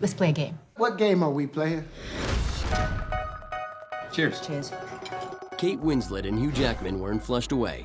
Let's play a game. What game are we playing? Cheers. Cheers. Kate Winslet and Hugh Jackman were in Flushed Away.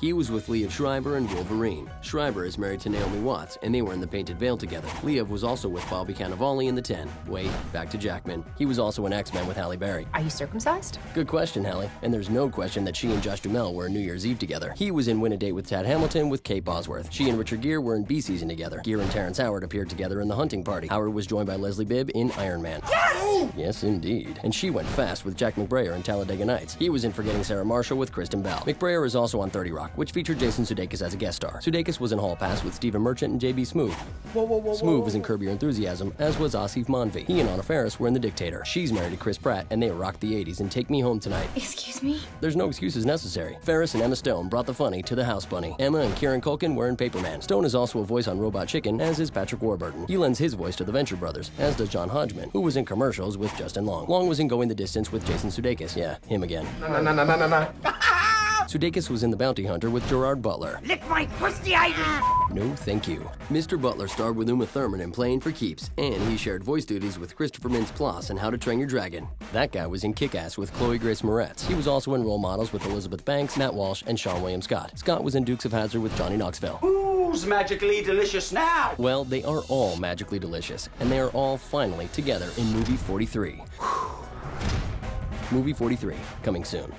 He was with Liev Schreiber and Wolverine. Schreiber is married to Naomi Watts, and they were in The Painted Veil together. Liev was also with Bobby Cannavale in The Ten. Wait, back to Jackman. He was also in X-Men with Halle Berry. Are you circumcised? Good question, Halle. And there's no question that she and Josh Duhamel were in New Year's Eve together. He was in Win a Date with Tad Hamilton with Kate Bosworth. She and Richard Gere were in B-Season together. Gere and Terrence Howard appeared together in The Hunting Party. Howard was joined by Leslie Bibb in Iron Man. Yes! Yes, indeed. And she went fast with Jack McBrayer in Talladega Nights. He was in Forgetting Sarah Marshall with Kristen Bell. McBrayer is also on 30 Rock, which featured Jason Sudeikis as a guest star. Sudeikis was in Hall Pass with Stephen Merchant and JB Smoove. Smoove was in Curb Your Enthusiasm, as was Asif Manvi. He and Anna Ferris were in The Dictator. She's married to Chris Pratt, and they rocked the 80s in Take Me Home Tonight. Excuse me? There's no excuses necessary. Ferris and Emma Stone brought the funny to the house bunny. Emma and Kieran Culkin were in Paperman. Stone is also a voice on Robot Chicken, as is Patrick Warburton. He lends his voice to the Venture Brothers, as does John Hodgman, who was in commercials with Justin Long. Long was in Going the Distance with Jason Sudeikis. Yeah, him again. No. Sudeikis was in The Bounty Hunter with Gerard Butler. Lick my crusty eyes! No, thank you. Mr. Butler starred with Uma Thurman in Playing for Keeps, and he shared voice duties with Christopher Mintz-Plasse in How to Train Your Dragon. That guy was in Kick-Ass with Chloe Grace Moretz. He was also in Role Models with Elizabeth Banks, Matt Walsh, and Sean William Scott. Scott was in Dukes of Hazzard with Johnny Knoxville. Who's magically delicious now? Well, they are all magically delicious, and they are all finally together in Movie 43. Movie 43, coming soon.